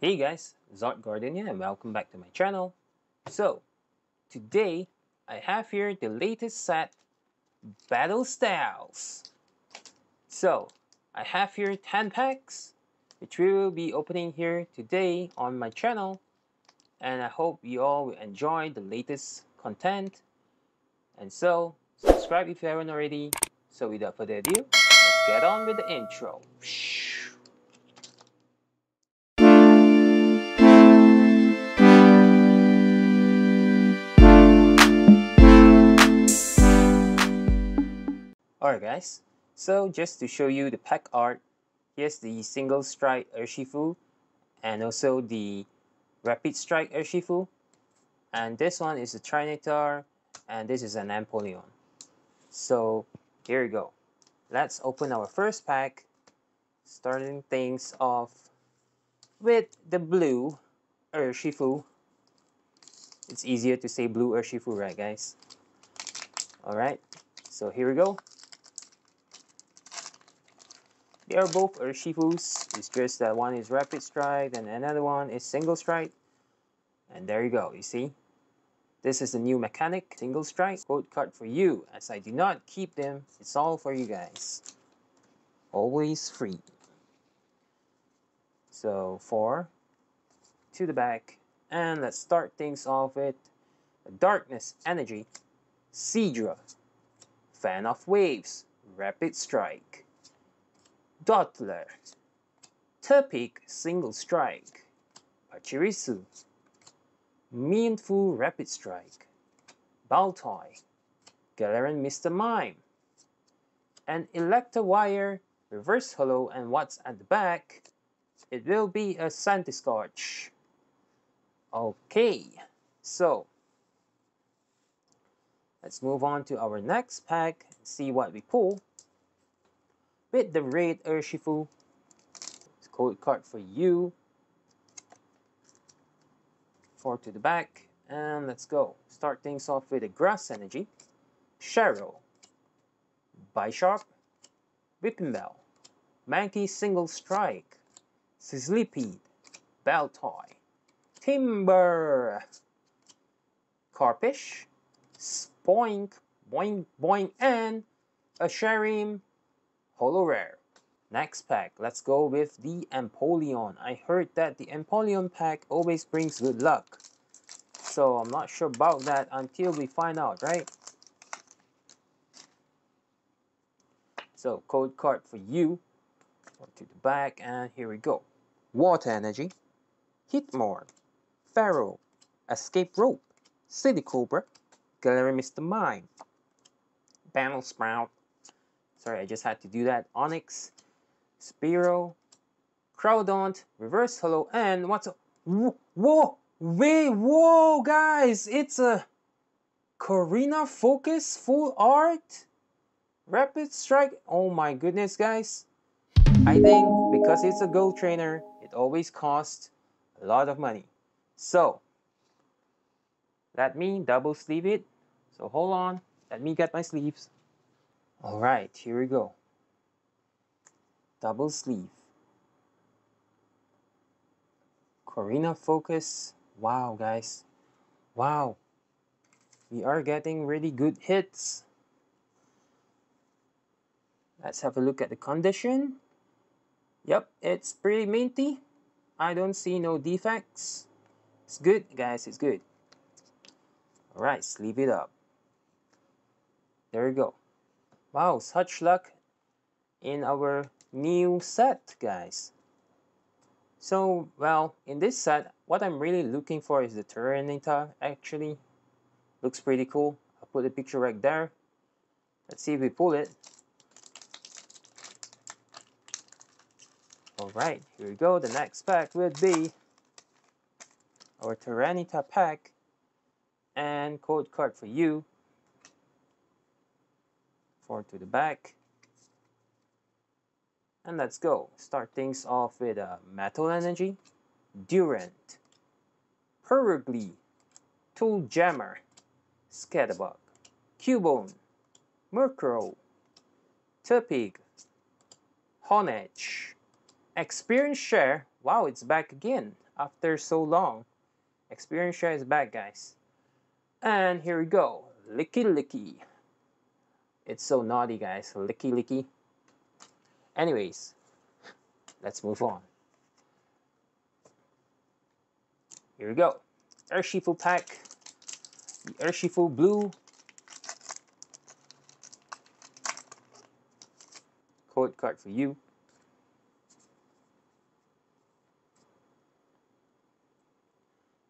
Hey guys, ZardGuardian here and welcome back to my channel. So, today I have here the latest set, Battle Styles. So, I have here 10 packs, which we will be opening here today on my channel. And I hope you all will enjoy the latest content. And so, subscribe if you haven't already. So without further ado, let's get on with the intro. Alright guys, so just to show you the pack art, here's the single strike Urshifu and also the rapid strike Urshifu, and this one is a Trinitar and this is an Empoleon. So here we go, let's open our first pack, starting things off with the blue Urshifu. It's easier to say blue Urshifu, right guys? Alright, so here we go. They are both Urshifus, it's just that one is Rapid Strike and another one is Single Strike. And there you go, you see? This is the new mechanic, Single Strike. Quote card for you, as I do not keep them, it's all for you guys. Always free. So, 4 to the back. And let's start things off with Darkness Energy, Seedra, Fan of Waves, Rapid Strike. Dottler, Terpik Single Strike, Pachirisu, Mienfoo Rapid Strike, Baltoy, Galarian Mr. Mime, and Electa Wire, Reverse Holo, and what's at the back? It will be a Centiskorch. Okay, so let's move on to our next pack and see what we pull. With the red Urshifu, it's code card for you. 4 to the back, and let's go. Start things off with a Grass Energy, Sherrow, Bisharp, Whipping Bell, Mankey Single Strike, Sislipid, Bell Toy, Timber, Carpish, Spoink, Boing Boing, and a Sharim. Holo Rare. Next pack, let's go with the Empoleon. I heard that the Empoleon pack always brings good luck. So I'm not sure about that until we find out, right? So code card for you. Go to the back and here we go. Water Energy, Hitmore, Pharaoh, Escape Rope, City Cobra, Galarian Mr. Mime, Battle Sprout. Sorry, I just had to do that. Onyx, Spiro, Crowdont, Reverse Holo, and what's a... Whoa! Wait, whoa, guys! It's a Korrina's Focus Full Art? Rapid Strike? Oh my goodness, guys. I think because it's a gold trainer, it always costs a lot of money. So, let me double sleeve it. So hold on, let me get my sleeves. Alright, here we go. Double sleeve. Korrina's Focus. Wow, guys. Wow. We are getting really good hits. Let's have a look at the condition. Yep, it's pretty minty. I don't see no defects. It's good, guys, it's good. Alright, sleeve it up. There we go. Wow, such luck in our new set, guys. So, well, in this set, what I'm really looking for is the Tyranitar, actually. Looks pretty cool. I'll put a picture right there. Let's see if we pull it. Alright, here we go. The next pack will be our Tyranitar pack. And code card for you. 4 to the back, and let's go. Start things off with Metal Energy, Durant, Perugly, Tool Jammer, Scatterbug, Cubone, Murkrow, Tepig, Honedge, Experience Share, Wow, it's back again after so long. Experience Share is back, guys. And here we go. Licky Licky. It's so naughty, guys. Licky Licky. Anyways, let's move on. Here we go. Urshifu pack. The Urshifu blue. Code card for you.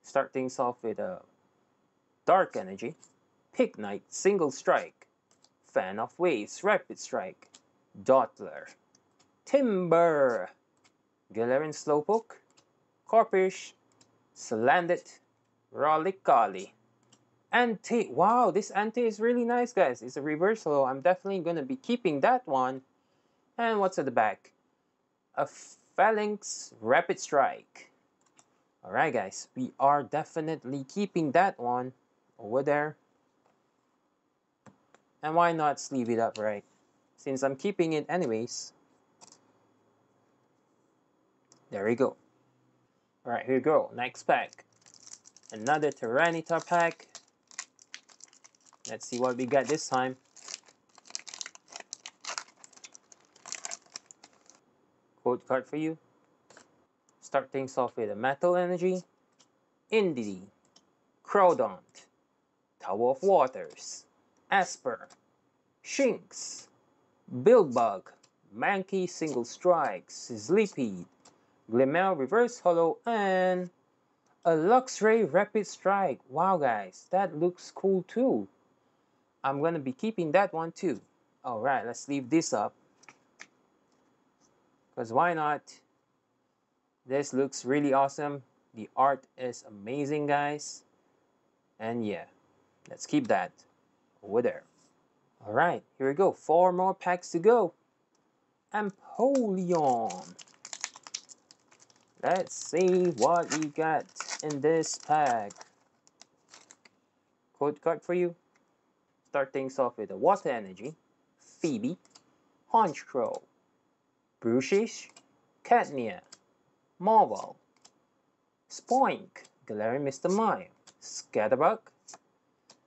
Start things off with a Dark Energy, Pig Knight, Single Strike, Fan of Waves, Rapid Strike, Dottler, Timber, Galarian Slowpoke, Corpish, Salandit, Rolicoli, Ante. Wow, this Ante is really nice, guys. It's a reversal. I'm definitely going to be keeping that one. And what's at the back? A Phalanx Rapid Strike. Alright, guys, we are definitely keeping that one over there. And why not sleeve it up, right? Since I'm keeping it anyways. There we go. Alright, here we go. Next pack. Another Tyranitar pack. Let's see what we got this time. Code card for you. Start things off with a Metal Energy, Indeedee, Crawdont, Tower of Waters, Esper, Shinx, Buildbug, Mankey Single Strike, Sislipid, Glimmer Reverse Holo, and a Luxray Rapid Strike. Wow, guys, that looks cool too. I'm gonna be keeping that one too. Alright, let's leave this up. Because why not? This looks really awesome. The art is amazing, guys. And yeah, let's keep that over there. Alright, here we go. 4 more packs to go. Empoleon. Let's see what we got in this pack. Code card for you. Start things off with a Water Energy, Phoebe, Honchkrow, Brushish, Cadmia, Marvel, Spoink, Galarian Mr. Mime, Scatterbug,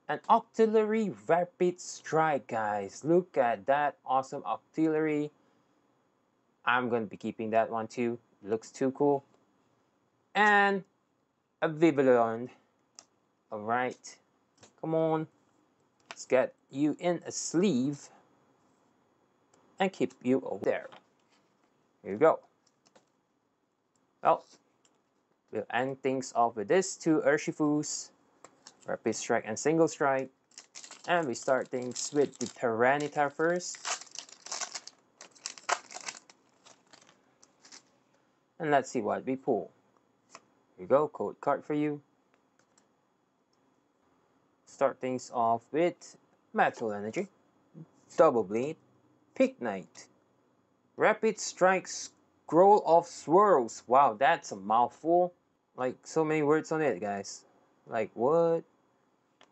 an Octillery Rapid Strike, guys. Look at that awesome Octillery. I'm going to be keeping that one too. It looks too cool. And a Vivillon. Alright, come on. Let's get you in a sleeve and keep you over there. Here you go. Well, we'll end things off with this 2 Urshifus, Rapid Strike and Single Strike. And we start things with the Tyranitar first. And let's see what we pull. Here we go, code card for you. Start things off with Metal Energy, Double Blade, Pig Knight, Rapid Strike, Scroll of Swirls. Wow, that's a mouthful. Like, so many words on it, guys. Like, what?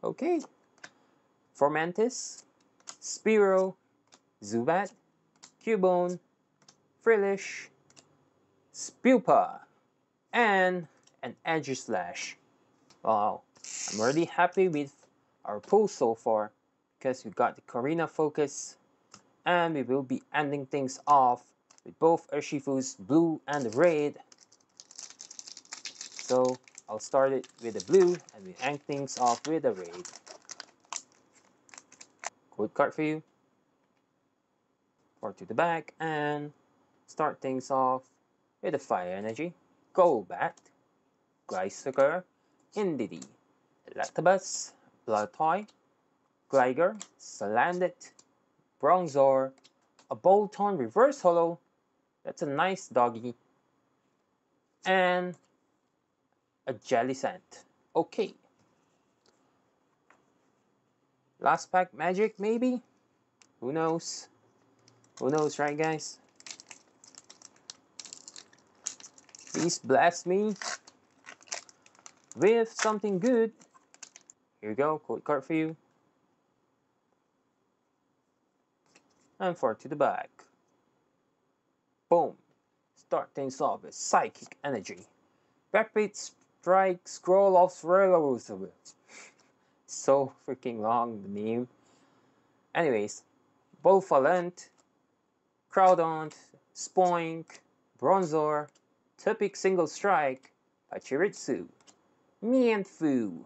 Okay. Formantis, Spiro, Zubat, Cubone, Frillish, Spupa, and an Edge Slash. Wow. I'm really happy with our pull so far because we got the Korrina's Focus and we will be ending things off with both Urshifu's blue and red. So I'll start it with the blue and we end things off with the red. Code card for you. Or to the back and start things off with the Fire Energy, Golbat, Glysucker, Indeedee, Electabuzz, Baltoy, Gligar, Salandit, Bronzor, a Bolton Reverse Holo. That's a nice doggy. And a Jellicent. Okay. Last pack magic, maybe? Who knows? Who knows, right, guys? Please bless me with something good. Here we go, code card for you. And 4 to the back. Boom. start things off with Psychic Energy. Rapid Strike Scroll of Swirlaroos. So freaking long, the name. Anyways, Bovalent, Groudon, Spoink, Bronzor, Tepig Single Strike, Pachirisu, Mienfoo,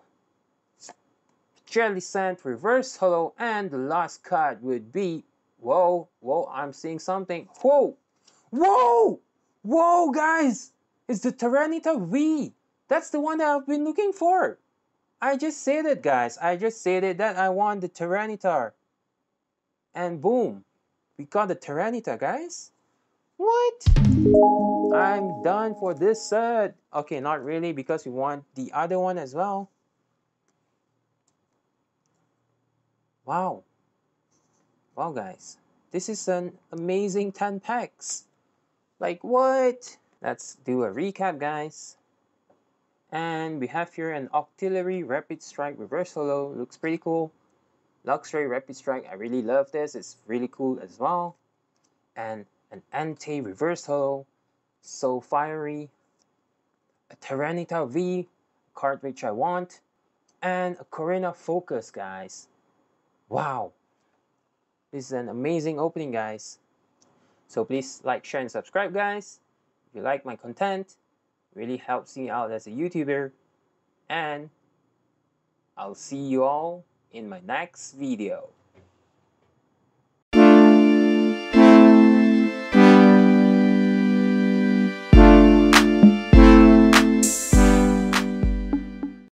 Jellicent, Reverse Holo, and the last card would be... Whoa, I'm seeing something. Whoa, guys! It's the Tyranitar V! That's the one that I've been looking for! I just said it, guys. I just said it that I want the Tyranitar. And boom! We got the Tyranitar, guys. What? I'm done for this set. Okay, not really, because we want the other one as well. Wow. Wow, guys, this is an amazing 10 packs. Like, what? Let's do a recap, guys. And we have here an Octillery Rapid Strike Reverse Holo. Looks pretty cool. Luxray Rapid Strike. I really love this. It's really cool as well. And an Ante Reverse Holo. So fiery. A Tyranitar V, a card which I want. And a Korrina's Focus, guys. Wow. This is an amazing opening, guys. So please like, share, and subscribe, guys. If you like my content, it really helps me out as a YouTuber. And I'll see you all in my next video.